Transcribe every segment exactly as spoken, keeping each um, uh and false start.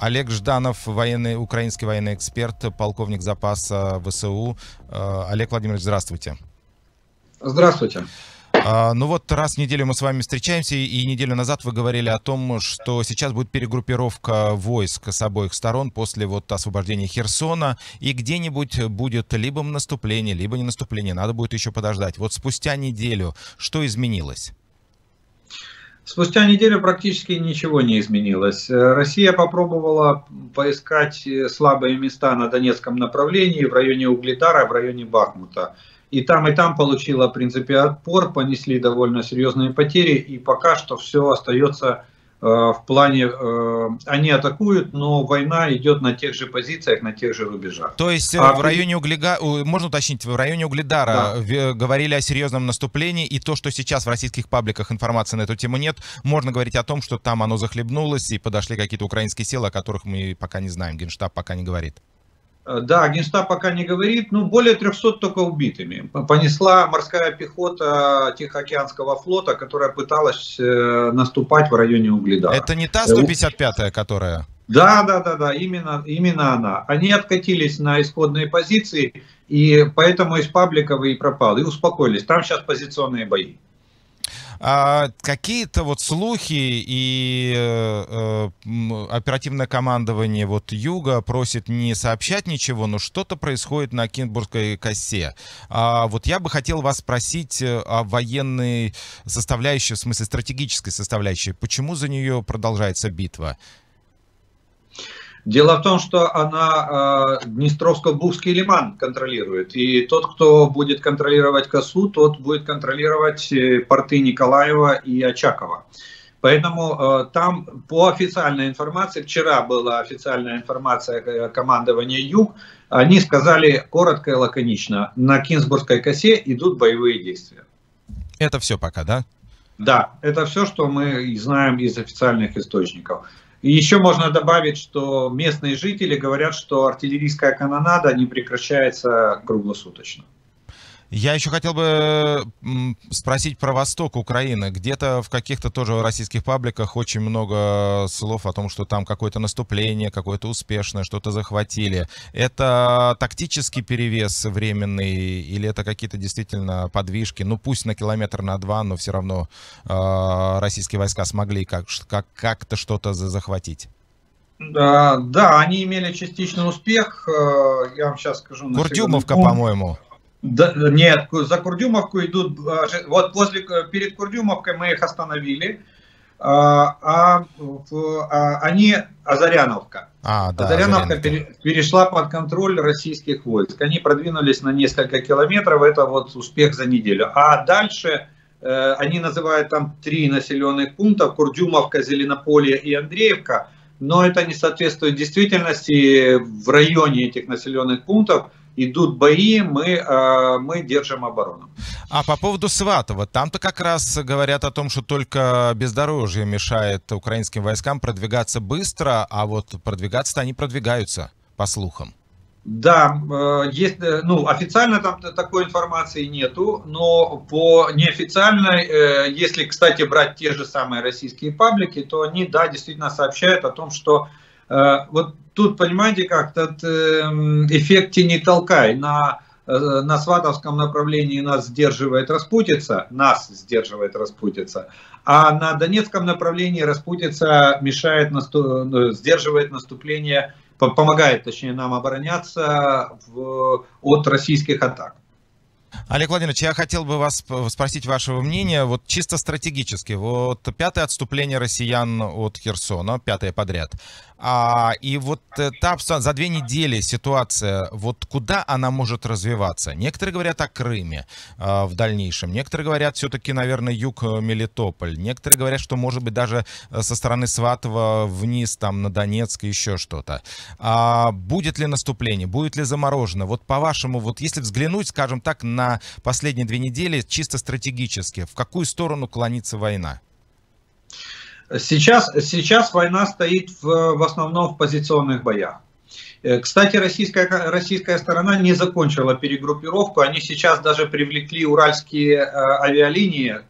Олег Жданов, военный, украинский военный эксперт, полковник запаса ВСУ. Олег Владимирович, здравствуйте. Здравствуйте. Ну вот раз в неделю мы с вами встречаемся, и неделю назад вы говорили о том, что сейчас будет перегруппировка войск с обоих сторон после вот освобождения Херсона, и где-нибудь будет либо наступление, либо не наступление, надо будет еще подождать. Вот спустя неделю что изменилось? Спустя неделю практически ничего не изменилось. Россия попробовала поискать слабые места на Донецком направлении, в районе Угледара, в районе Бахмута. И там, и там получила, в принципе, отпор, понесли довольно серьезные потери, и пока что все остается э, в плане, э, они атакуют, но война идет на тех же позициях, на тех же рубежах. То есть а в районе Угледара, можно уточнить, в районе Угледара да. говорили о серьезном наступлении, и то, что сейчас в российских пабликах информации на эту тему нет, можно говорить о том, что там оно захлебнулось, и подошли какие-то украинские силы, о которых мы пока не знаем, Генштаб пока не говорит. Да, Генштаб пока не говорит, но более трёхсот только убитыми. Понесла морская пехота Тихоокеанского флота, которая пыталась наступать в районе Угледара. Это не та сто пятьдесят пятая, которая? Да, да, да, да, именно, именно она. Они откатились на исходные позиции, и поэтому из пабликов и пропал, и успокоились. Там сейчас позиционные бои. А какие-то вот слухи и э, оперативное командование вот Юга просит не сообщать ничего, но что-то происходит на Кинбургской косе. А вот я бы хотел вас спросить о военной составляющей, в смысле стратегической составляющей. Почему за нее продолжается битва? Дело в том, что она э, Днестровско-Бухский лиман контролирует. И тот, кто будет контролировать косу, тот будет контролировать порты Николаева и Очакова. Поэтому э, там по официальной информации, вчера была официальная информация командования Юг, они сказали коротко и лаконично, на Кинбургской косе идут боевые действия. Это все пока, да? Да, это все, что мы знаем из официальных источников. И еще можно добавить, что местные жители говорят, что артиллерийская канонада не прекращается круглосуточно. Я еще хотел бы спросить про восток Украины. Где-то в каких-то тоже российских пабликах очень много слов о том, что там какое-то наступление, какое-то успешное, что-то захватили. Это тактический перевес временный или это какие-то действительно подвижки? Ну пусть на километр, на два, но все равно э, российские войска смогли как, как, как-то что-то захватить. Да, да, они имели частичный успех. Я вам сейчас скажу. На Курдюмовка, по-моему. Да, нет, за Курдюмовку идут, вот после, перед Курдюмовкой мы их остановили, а, а они, Азаряновка. А, да, Азаряновка, Азаряновка перешла под контроль российских войск, они продвинулись на несколько километров, это вот успех за неделю. А дальше они называют там три населенных пункта, Курдюмовка, Зеленополье и Андреевка, но это не соответствует действительности, в районе этих населенных пунктов идут бои, мы, мы держим оборону. А по поводу Сватова, там-то как раз говорят о том, что только бездорожье мешает украинским войскам продвигаться быстро, а вот продвигаться-то они продвигаются, по слухам. Да, есть, ну, официально там такой информации нету, но по неофициальной, если, кстати, брать те же самые российские паблики, то они, да, действительно сообщают о том, что вот тут, понимаете, как этот эффект тени толкай. На, на Сватовском направлении нас сдерживает распутица, нас сдерживает распутица, а на Донецком направлении распутица мешает, насту, сдерживает наступление, помогает, точнее, нам обороняться в, от российских атак. Олег Владимирович, я хотел бы вас спросить вашего мнения, вот чисто стратегически, вот пятое отступление россиян от Херсона, пятое подряд, а, и вот та за две недели ситуация, вот куда она может развиваться? Некоторые говорят о Крыме а, в дальнейшем, некоторые говорят все-таки, наверное, юг Мелитополь, некоторые говорят, что может быть даже со стороны Сватова вниз, там на Донецк и еще что-то. А, будет ли наступление, будет ли заморожено? Вот по-вашему, вот если взглянуть, скажем так, на на последние две недели чисто стратегически, в какую сторону клонится война? Сейчас, сейчас война стоит в, в основном в позиционных боях. Кстати, российская, российская сторона не закончила перегруппировку. Они сейчас даже привлекли уральские авиалинии,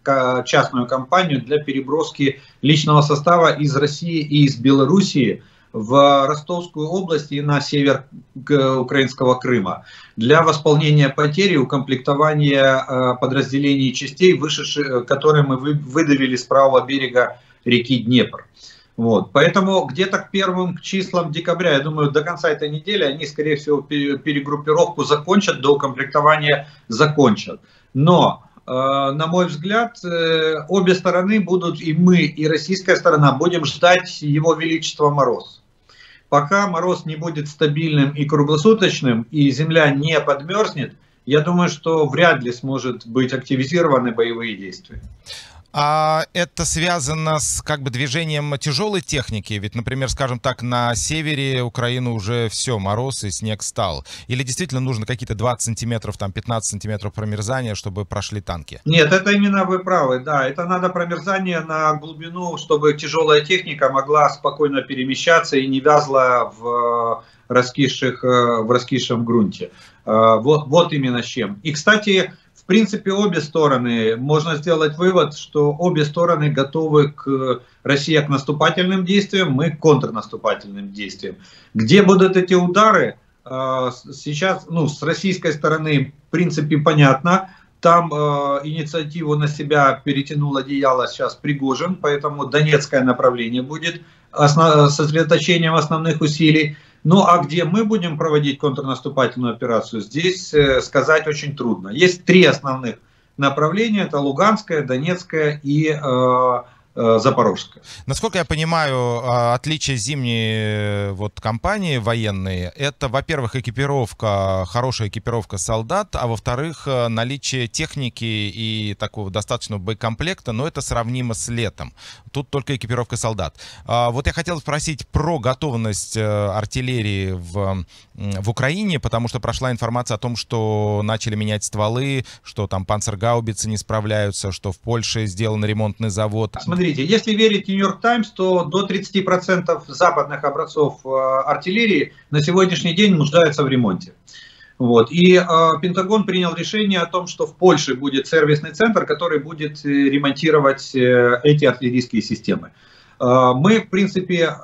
частную компанию для переброски личного состава из России и из Белоруссии в Ростовскую область и на север украинского Крыма для восполнения потерь и укомплектования подразделений и частей, вышедших, которые мы выдавили с правого берега реки Днепр. Вот. Поэтому где-то к первым числам декабря, я думаю, до конца этой недели они, скорее всего, перегруппировку закончат, доукомплектование закончат. Но, на мой взгляд, обе стороны будут, и мы, и российская сторона, будем ждать его величества мороз. Пока мороз не будет стабильным и круглосуточным, и земля не подмерзнет, я думаю, что вряд ли сможет быть активизированы боевые действия. А это связано с как бы движением тяжелой техники? Ведь, например, скажем так, на севере Украины уже все, мороз и снег стал. Или действительно нужно какие-то двадцать сантиметров, там пятнадцать сантиметров промерзания, чтобы прошли танки? Нет, это именно вы правы, да. Это надо промерзание на глубину, чтобы тяжелая техника могла спокойно перемещаться и не вязла в, раскисших, в раскисшем грунте. Вот, вот именно с чем. И, кстати... В принципе, обе стороны, можно сделать вывод, что обе стороны готовы к России к наступательным действиям, мы к контрнаступательным действиям. Где будут эти удары, сейчас, ну, с российской стороны, в принципе, понятно. Там э, инициативу на себя перетянул одеяло сейчас Пригожин, поэтому Донецкое направление будет основ... сосредоточением основных усилий. Ну а где мы будем проводить контрнаступательную операцию, здесь э, сказать очень трудно. Есть три основных направления, это Луганское, Донецкое и э, Запорожская. Насколько я понимаю, отличие зимней вот кампании военной, это, во-первых, экипировка, хорошая экипировка солдат, а во-вторых, наличие техники и такого достаточного боекомплекта, но это сравнимо с летом. Тут только экипировка солдат. Вот я хотел спросить про готовность артиллерии в, в Украине, потому что прошла информация о том, что начали менять стволы, что там панцергаубицы не справляются, что в Польше сделан ремонтный завод. Смотрите, если верить Нью-Йорк Таймс, то до тридцати процентов западных образцов артиллерии на сегодняшний день нуждаются в ремонте. Вот. И э, Пентагон принял решение о том, что в Польше будет сервисный центр, который будет ремонтировать э, эти артиллерийские системы. Э, мы, в принципе, э,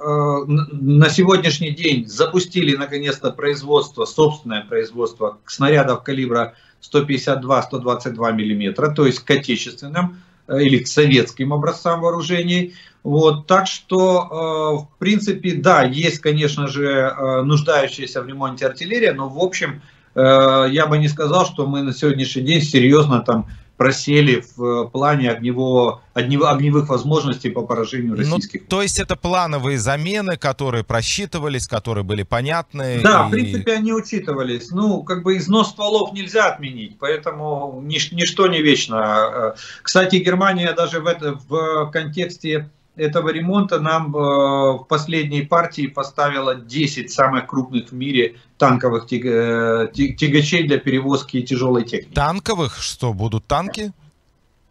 на сегодняшний день запустили наконец-то производство, собственное производство снарядов калибра сто пятьдесят два — сто двадцать два миллиметра, то есть к отечественным или к советским образцам вооружений. Вот, так что, э, в принципе, да, есть, конечно же, э, нуждающаяся в ремонте артиллерия, но, в общем, э, я бы не сказал, что мы на сегодняшний день серьезно там просели в плане огневого, огневых возможностей по поражению российских. Ну, то есть это плановые замены, которые просчитывались, которые были понятны? Да, и... в принципе, они учитывались. Ну, как бы износ стволов нельзя отменить, поэтому нич ничто не вечно. Кстати, Германия даже в, это, в контексте этого ремонта нам в последней партии поставила десять самых крупных в мире танковых тягачей для перевозки тяжелой техники. Танковых? Что, будут танки?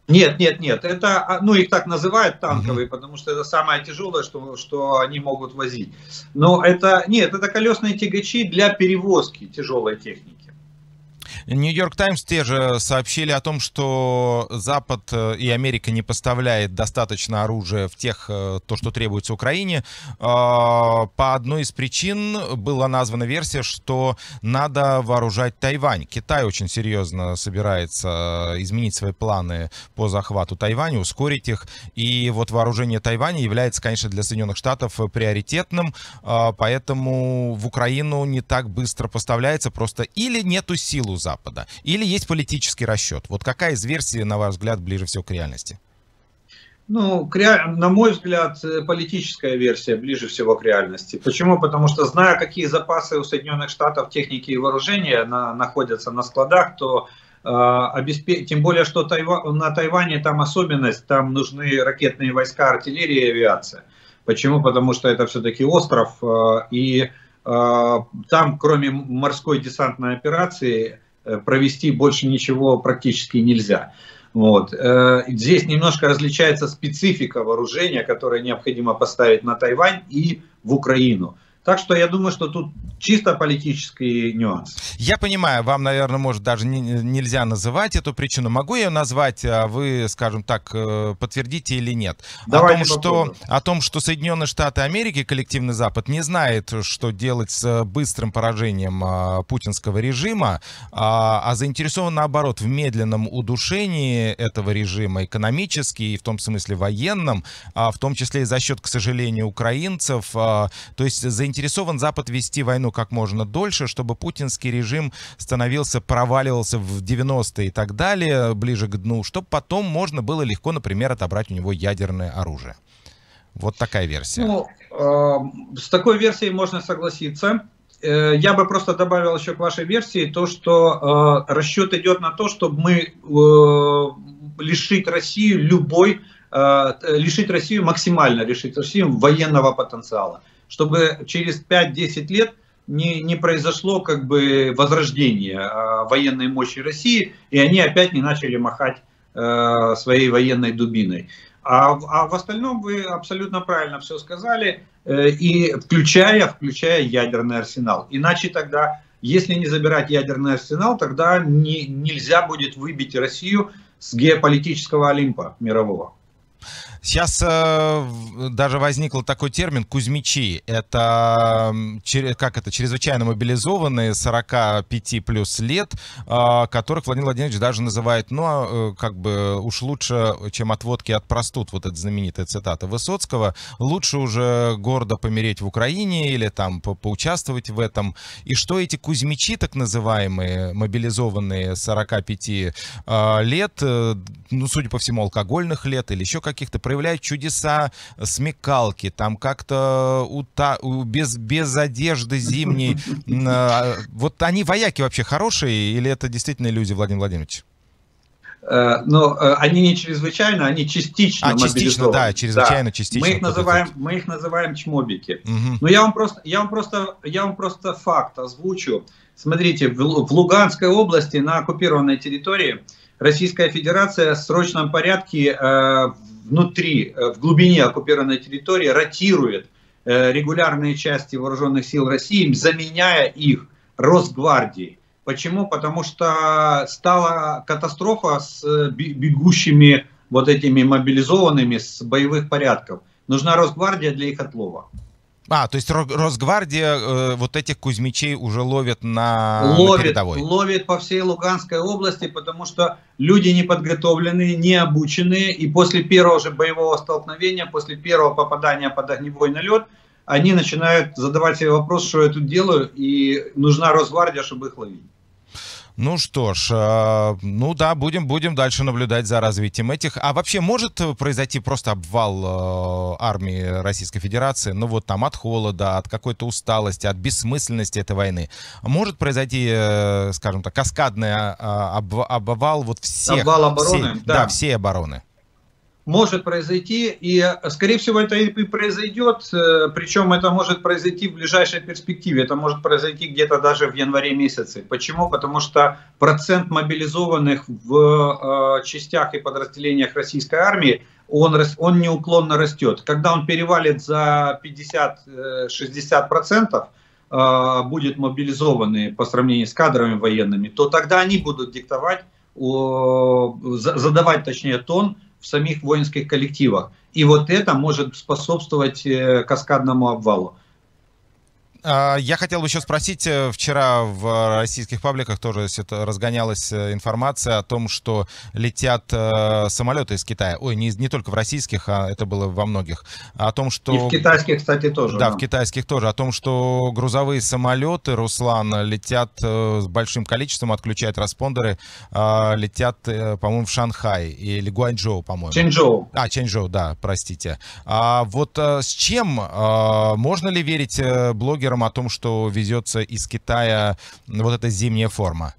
Нет, нет, нет. Это, ну, их так называют танковые, угу. Потому что это самое тяжелое, что, что они могут возить. Но это, нет, это колесные тягачи для перевозки тяжелой техники. Нью-Йорк Таймс те же сообщили о том, что Запад и Америка не поставляет достаточно оружия в тех, то, что требуется Украине. По одной из причин была названа версия, что надо вооружать Тайвань. Китай очень серьезно собирается изменить свои планы по захвату Тайваня, ускорить их. И вот вооружение Тайваня является, конечно, для Соединенных Штатов приоритетным, поэтому в Украину не так быстро поставляется, просто или нету силу Запада. Запада? Или есть политический расчет? Вот какая из версий, на ваш взгляд, ближе всего к реальности? Ну, на мой взгляд, политическая версия ближе всего к реальности. Почему? Потому что, зная, какие запасы у Соединенных Штатов техники и вооружения на, находятся на складах, то э, обеспеч... тем более, что Тайва... на Тайване там особенность, там нужны ракетные войска, артиллерия и авиация. Почему? Потому что это все-таки остров, э, и э, там, кроме морской десантной операции, провести больше ничего практически нельзя. Вот. Здесь немножко различается специфика вооружения, которое необходимо поставить на Тайвань и в Украину. Так что я думаю, что тут чисто политический нюанс. Я понимаю, вам, наверное, может даже не, нельзя называть эту причину. Могу я ее назвать, а вы, скажем так, подтвердите или нет? О том, что, о том, что Соединенные Штаты Америки, коллективный Запад, не знает, что делать с быстрым поражением а, путинского режима, а, а заинтересован, наоборот, в медленном удушении этого режима, экономически и в том смысле военном, а, в том числе и за счет, к сожалению, украинцев, а, то есть заинтересован Заинтересован Запад вести войну как можно дольше, чтобы путинский режим становился, проваливался в девяностые и так далее, ближе к дну, чтобы потом можно было легко, например, отобрать у него ядерное оружие. Вот такая версия. Ну, э, с такой версией можно согласиться. Э, я бы просто добавил еще к вашей версии то, что э, расчет идет на то, чтобы мы э, лишить Россию любой, э, лишить Россию максимально, лишить Россию военного потенциала, чтобы через пять-десять лет не, не произошло как бы возрождение э, военной мощи России, и они опять не начали махать э, своей военной дубиной. А, а в остальном вы абсолютно правильно все сказали, э, и включая, включая ядерный арсенал. Иначе тогда, если не забирать ядерный арсенал, тогда не, нельзя будет выбить Россию с геополитического Олимпа мирового. Сейчас э, даже возникл такой термин «кузьмичи». Это, как это, чрезвычайно мобилизованные сорок пять плюс лет, э, которых Владимир Владимирович даже называет, ну, э, как бы уж лучше, чем от водки от простуд, вот эта знаменитая цитата Высоцкого. Лучше уже гордо помереть в Украине или там по поучаствовать в этом. И что эти кузьмичи, так называемые, мобилизованные сорок пять лет, э, ну, судя по всему, алкогольных лет или еще каких-то, проявляют чудеса смекалки, там как-то без, без одежды зимней. Вот они вояки вообще хорошие или это действительно люди, Владимир Владимирович? Но они не чрезвычайно, они частично, а, мобилизованы. Частично, да, чрезвычайно, да. Частично. Мы их называем, мы их называем чмобики. Угу. Но я вам просто, я вам просто, я вам просто факт озвучу. Смотрите, в Луганской области на оккупированной территории Российская Федерация в срочном порядке э, внутри, э, в глубине оккупированной территории ротирует э, регулярные части вооруженных сил России, заменяя их Росгвардией. Почему? Потому что стала катастрофа с бегущими вот этими мобилизованными с боевых порядков. Нужна Росгвардия для их отлова. А, то есть Росгвардия э, вот этих кузьмичей уже ловит на, ловит, на передовой? Ловит по всей Луганской области, потому что люди неподготовленные, не обученные, и после первого же боевого столкновения, после первого попадания под огневой налет, они начинают задавать себе вопрос, что я тут делаю, и нужна Росгвардия, чтобы их ловить. Ну что ж, ну да, будем, будем дальше наблюдать за развитием этих. А вообще может произойти просто обвал армии Российской Федерации? Ну вот там от холода, от какой-то усталости, от бессмысленности этой войны. Может произойти, скажем так, каскадный обвал вот всех, обвал обороны, всей, да. Да, всей обороны? Может произойти, и скорее всего это и произойдет, причем это может произойти в ближайшей перспективе, это может произойти где-то даже в январе месяце. Почему? Потому что процент мобилизованных в частях и подразделениях российской армии, он, он неуклонно растет. Когда он перевалит за пятьдесят-шестьдесят процентов, будет мобилизованы по сравнению с кадрами военными, то тогда они будут диктовать, задавать точнее тон в самих воинских коллективах. И вот это может способствовать каскадному обвалу. Я хотел бы еще спросить, вчера в российских пабликах тоже разгонялась информация о том, что летят самолеты из Китая. Ой, не, не только в российских, а это было во многих. О том, что... И в китайских, кстати, тоже. Да, да, в китайских тоже. О том, что грузовые самолеты, Руслан, летят с большим количеством, отключают респондеры, летят, по-моему, в Шанхай или Гуанчжоу, по-моему. Чэньчжоу. А, Чэньчжоу, да, простите. А вот с чем? Можно ли верить блогерам о том, что везется из Китая вот эта зимняя форма?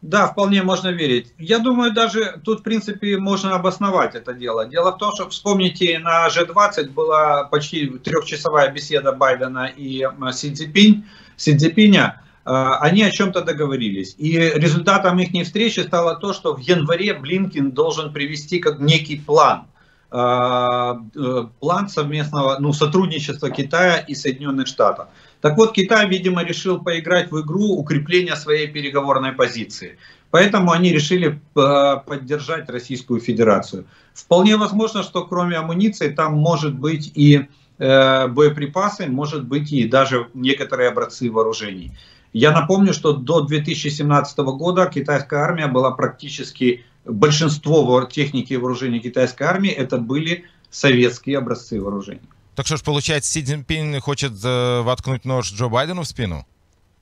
Да, вполне можно верить. Я думаю, даже тут, в принципе, можно обосновать это дело. Дело в том, что, вспомните, на джи двадцать была почти трехчасовая беседа Байдена и Си Цзиньпинь, Си Цзиньпиня. Они о чем-то договорились. И результатом их встречи стало то, что в январе Блинкен должен привести как некий план план совместного ну, сотрудничества Китая и Соединенных Штатов. Так вот, Китай, видимо, решил поиграть в игру укрепления своей переговорной позиции. Поэтому они решили поддержать Российскую Федерацию. Вполне возможно, что кроме амуниции там может быть и боеприпасы, может быть и даже некоторые образцы вооружений. Я напомню, что до две тысячи семнадцатого года китайская армия была практически... Большинство техники и вооружений китайской армии это были советские образцы вооружений. Так что ж, получается, Си Цзиньпин хочет э, воткнуть нож Джо Байдену в спину?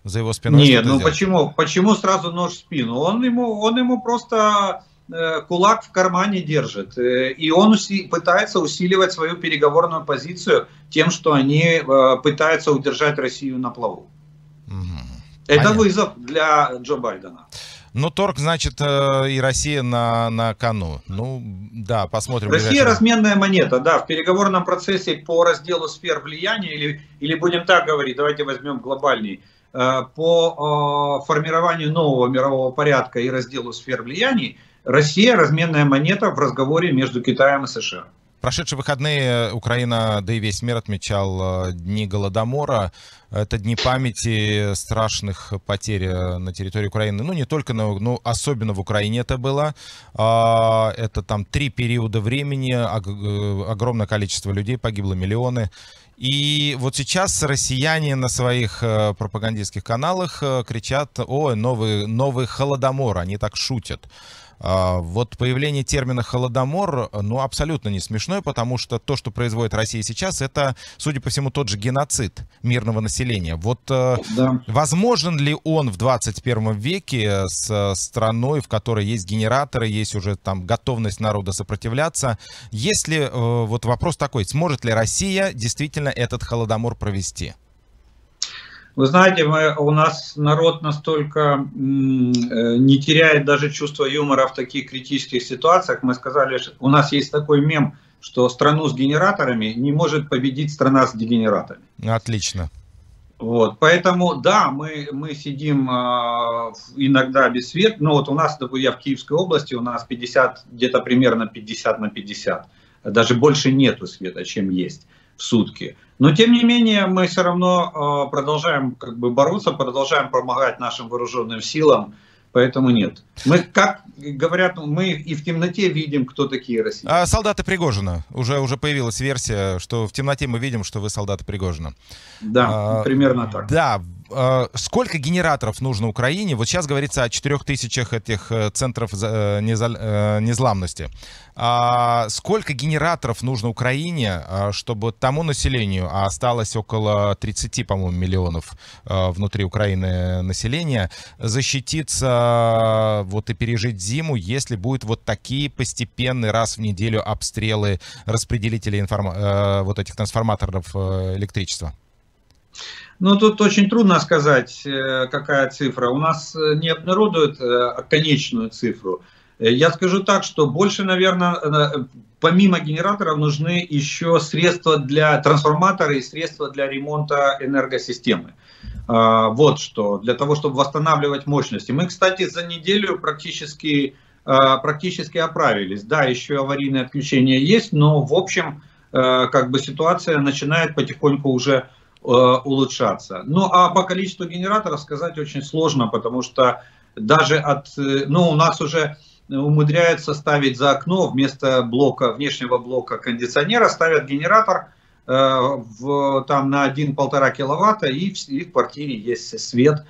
За его спиной? Нет, ну почему, почему сразу нож в спину? Он ему, он ему просто э, кулак в кармане держит. Э, и он уси, пытается усиливать свою переговорную позицию тем, что они э, пытаются удержать Россию на плаву. Угу. Это вызов для Джо Байдена. Ну, торг, значит, и Россия на, на кону. Ну, да, посмотрим. Россия разменная монета, да. В переговорном процессе по разделу сфер влияния, или, или будем так говорить, давайте возьмем глобальный, по формированию нового мирового порядка и разделу сфер влияний, Россия разменная монета в разговоре между Китаем и США. Прошедшие выходные Украина, да и весь мир отмечал дни Голодомора. Это дни памяти страшных потерь на территории Украины. Ну, не только, но, но особенно в Украине это было. Это там три периода времени, огромное количество людей погибло, миллионы. И вот сейчас россияне на своих пропагандистских каналах кричат: «О, новый, новый Холодомор», они так шутят. Вот появление термина «Холодомор» ну, абсолютно не смешное, потому что то, что производит Россия сейчас, это, судя по всему, тот же геноцид мирного населения. Вот да. Возможен ли он в двадцать первом веке с страной, в которой есть генераторы, есть уже там готовность народа сопротивляться? Есть ли, вот вопрос такой, сможет ли Россия действительно этот «Холодомор» провести? Вы знаете, мы, у нас народ настолько м, не теряет даже чувство юмора в таких критических ситуациях. Мы сказали, что у нас есть такой мем, что страну с генераторами не может победить страна с дегенератами. Отлично. Вот, поэтому, да, мы, мы сидим э, иногда без света. Но вот у нас, я в Киевской области, у нас пятьдесят, где-то примерно пятьдесят на пятьдесят. Даже больше нету света, чем есть в сутки. Но тем не менее мы все равно э, продолжаем как бы бороться, продолжаем помогать нашим вооруженным силам, поэтому нет. Мы, как говорят, мы и в темноте видим, кто такие россияне. А солдаты Пригожина. Уже, уже появилась версия, что в темноте мы видим, что вы солдаты Пригожина. Да, а, примерно так. Да. Сколько генераторов нужно Украине? Вот сейчас говорится о четырёх тысячах этих центров незламности. Сколько генераторов нужно Украине, чтобы тому населению, а осталось около тридцати, по-моему, миллионов внутри Украины населения, защититься вот, и пережить зиму, если будут вот такие постепенные раз в неделю обстрелы распределителей информ... вот этих трансформаторов электричества? Ну, тут очень трудно сказать, какая цифра. У нас не обнародуют конечную цифру. Я скажу так, что больше, наверное, помимо генераторов нужны еще средства для трансформатора и средства для ремонта энергосистемы. Вот что, для того, чтобы восстанавливать мощности. Мы, кстати, за неделю практически, практически оправились. Да, еще аварийное отключение есть, но, в общем, как бы ситуация начинает потихоньку уже улучшаться. Ну, а по количеству генераторов сказать очень сложно, потому что даже от... Ну, у нас уже умудряются ставить за окно вместо блока, внешнего блока кондиционера, ставят генератор э, в, там, на один-полтора киловатта, и в, и в квартире есть свет.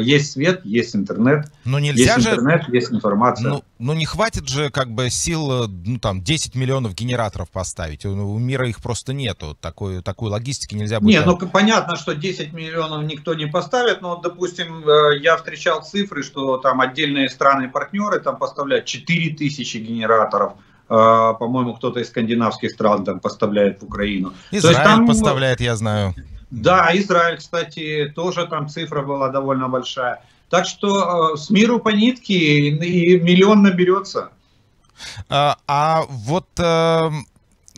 Есть свет, есть интернет, но нельзя есть, же... интернет есть информация. Ну, ну не хватит же как бы сил ну, там, десять миллионов генераторов поставить. У, у мира их просто нету. Такой, такой логистики нельзя будет... Не, ну понятно, что десять миллионов никто не поставит. Но, допустим, я встречал цифры, что там отдельные страны-партнеры там поставляют четыре тысячи генераторов. По-моему, кто-то из скандинавских стран там поставляет в Украину. Израиль То есть, там... поставляет, я знаю. Да, Израиль, кстати, тоже там цифра была довольно большая. Так что э, с миру по нитке и миллион наберется. А, а вот э,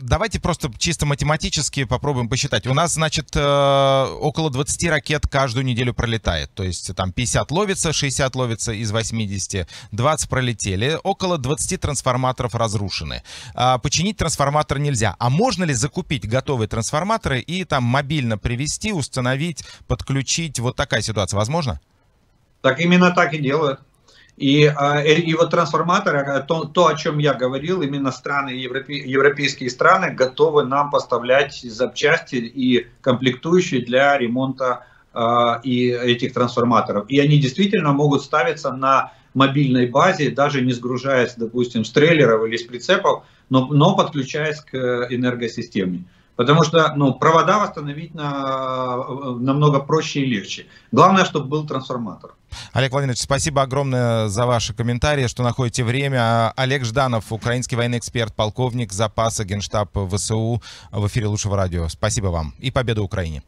давайте просто чисто математически попробуем посчитать. У нас, значит, около двадцати ракет каждую неделю пролетает. То есть там пятьдесят ловится, шестьдесят ловится из восьмидесяти, двадцать пролетели. Около двадцати трансформаторов разрушены. Починить трансформатор нельзя. А можно ли закупить готовые трансформаторы и там мобильно привезти, установить, подключить? Вот такая ситуация. Возможно? Так именно так и делают. И, и вот трансформаторы, то, то, о чем я говорил, именно страны, европе, европейские страны готовы нам поставлять запчасти и комплектующие для ремонта э, и этих трансформаторов. И они действительно могут ставиться на мобильной базе, даже не сгружаясь, допустим, с трейлеров или с прицепов, но, но подключаясь к энергосистеме. Потому что ну, провода восстановить на, намного проще и легче. Главное, чтобы был трансформатор. Олег Владимирович, спасибо огромное за ваши комментарии, что находите время. Олег Жданов, украинский военный эксперт, полковник запаса, Генштаб ВСУ в эфире Лучшего радио. Спасибо вам и победа Украине.